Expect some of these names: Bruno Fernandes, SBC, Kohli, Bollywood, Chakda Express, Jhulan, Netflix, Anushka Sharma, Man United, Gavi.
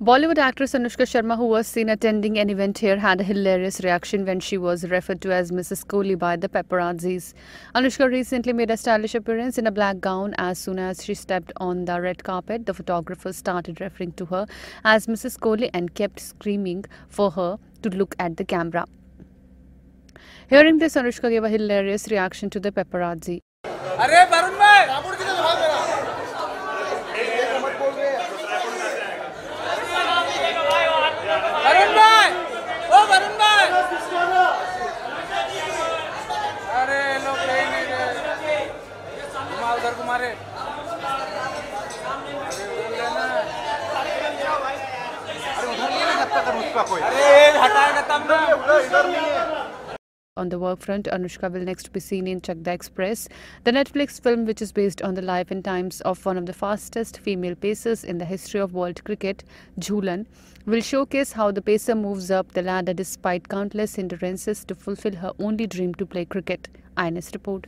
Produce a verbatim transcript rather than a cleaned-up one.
Bollywood actress Anushka Sharma, who was seen attending an event here, had a hilarious reaction when she was referred to as Missus Kohli by the paparazzis. Anushka recently made a stylish appearance in a black gown. As soon as she stepped on the red carpet, the photographers started referring to her as Missus Kohli and kept screaming for her to look at the camera. Hearing this, Anushka gave a hilarious reaction to the paparazzi. On the work front, Anushka will next be seen in Chakda Express, the Netflix film which is based on the life and times of one of the fastest female pacers in the history of world cricket, Jhulan, will showcase how the pacer moves up the ladder despite countless hindrances to fulfill her only dream to play cricket. I N S report.